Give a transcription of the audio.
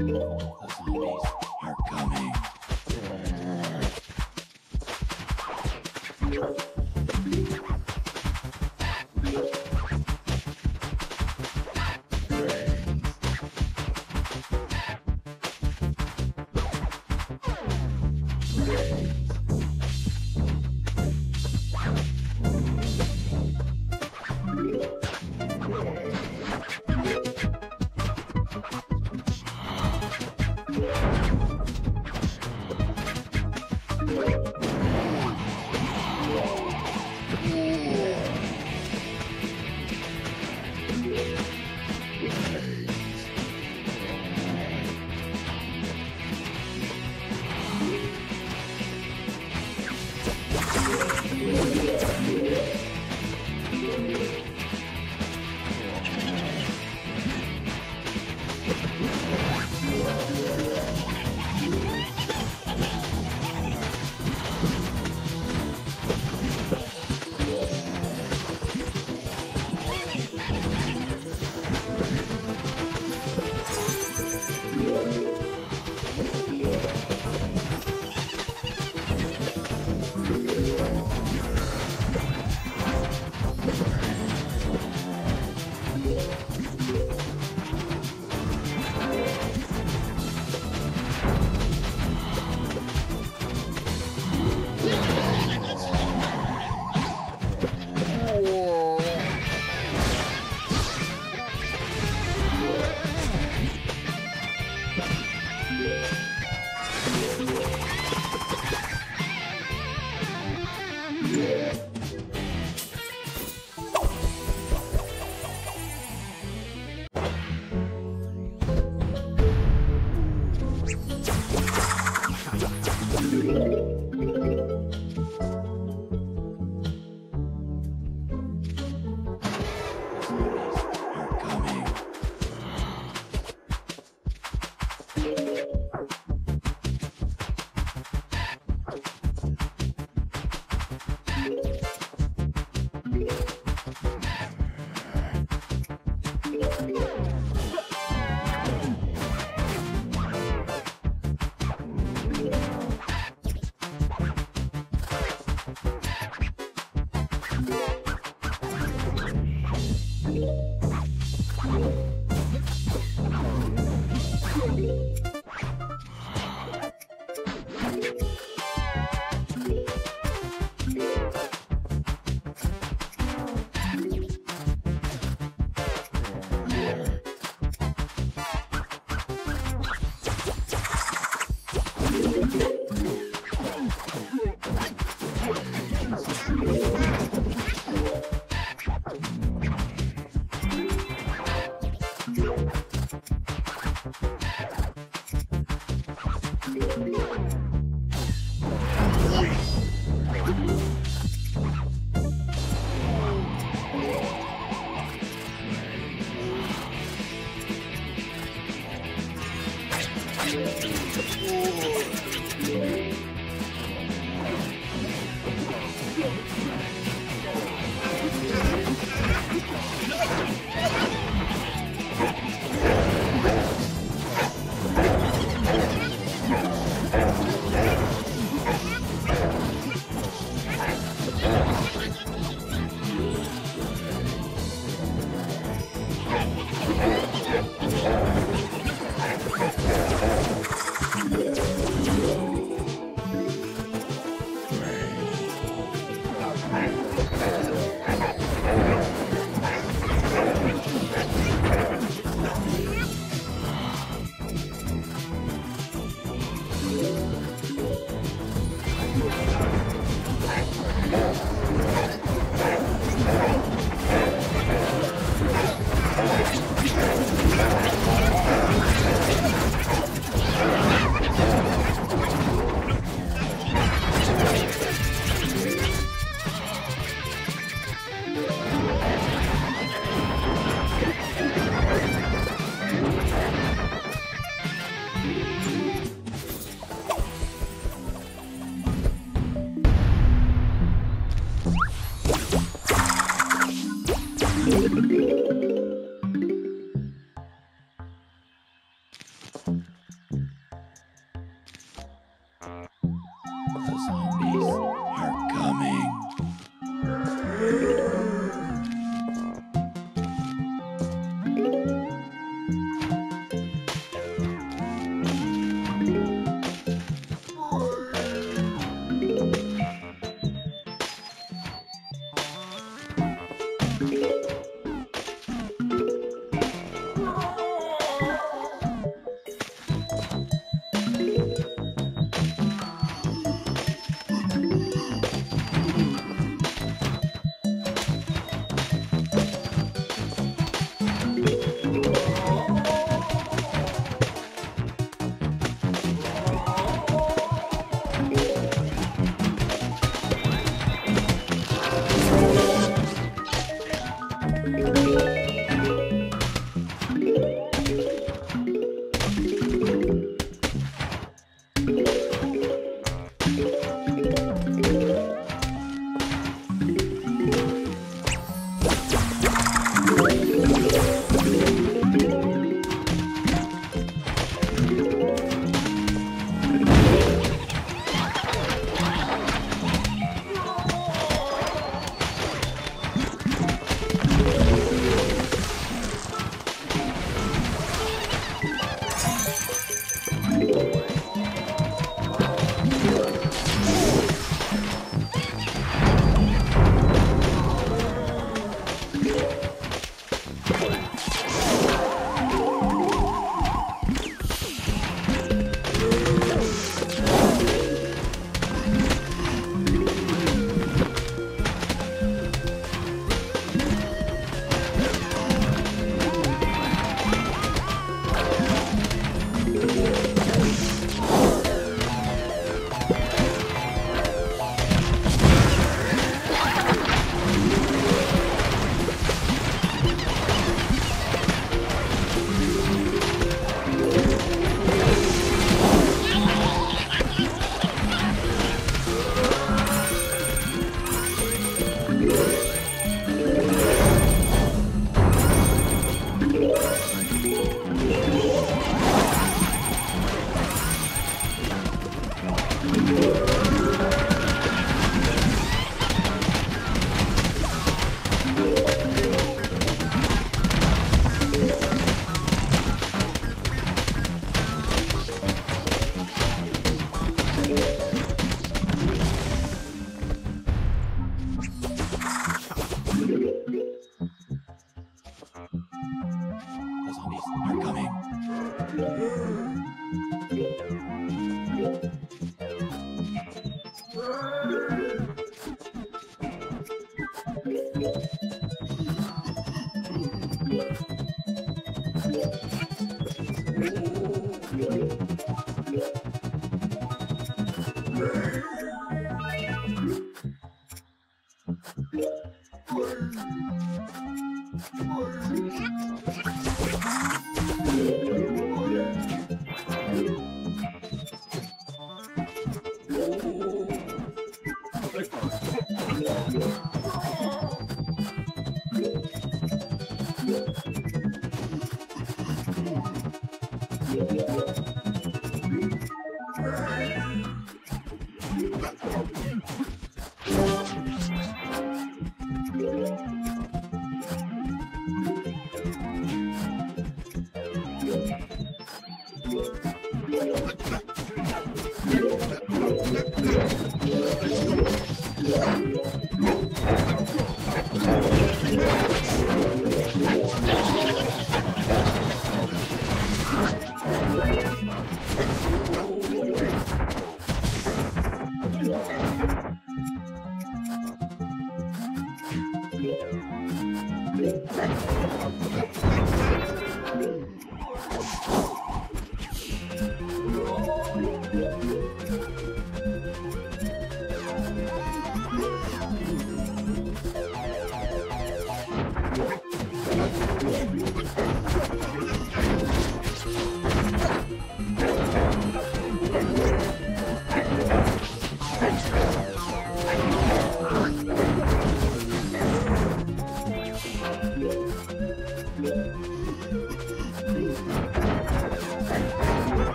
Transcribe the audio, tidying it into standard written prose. The zombies are coming. Yeah.